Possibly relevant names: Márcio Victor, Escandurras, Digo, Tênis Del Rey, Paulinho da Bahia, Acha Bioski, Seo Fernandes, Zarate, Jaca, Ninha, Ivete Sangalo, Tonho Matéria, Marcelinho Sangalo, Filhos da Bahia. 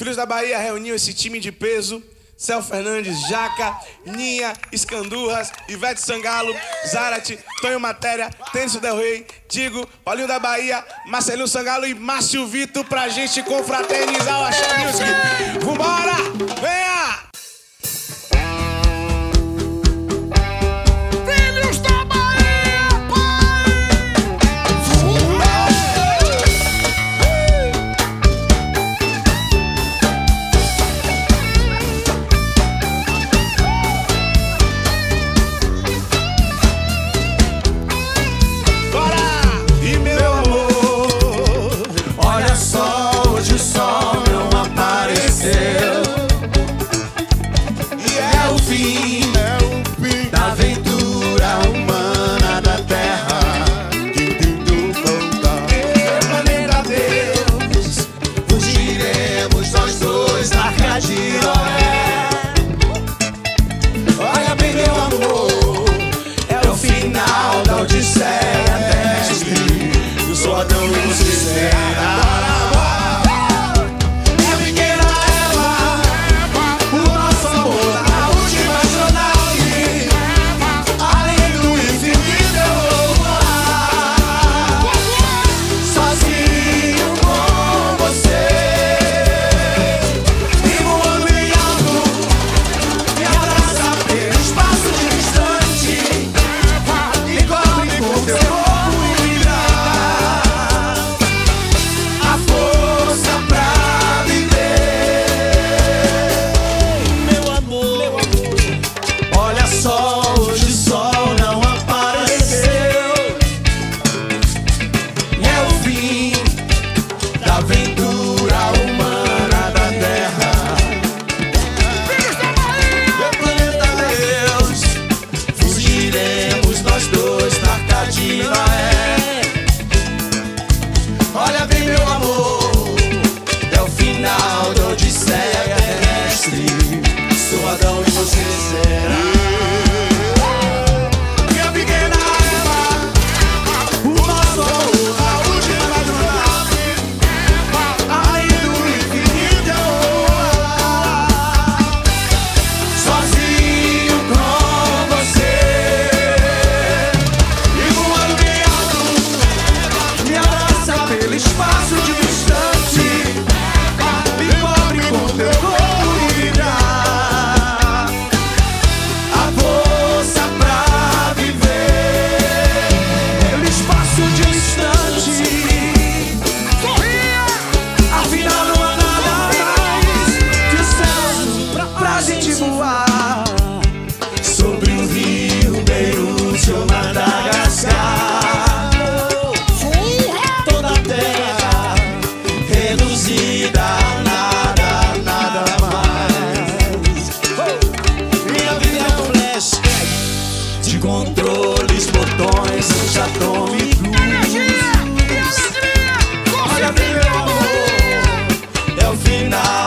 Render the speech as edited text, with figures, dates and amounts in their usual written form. Filhos da Bahia reuniu esse time de peso: Seo Fernandes, Jaca, Ninha, Escandurras, Ivete Sangalo, Zarate, Tonho Matéria, Tênis Del Rey, Digo, Paulinho da Bahia, Marcelinho Sangalo e Márcio Victor pra gente confraternizar o Acha Bioski. Vambora! Venha! Olha, meu amor, é o final.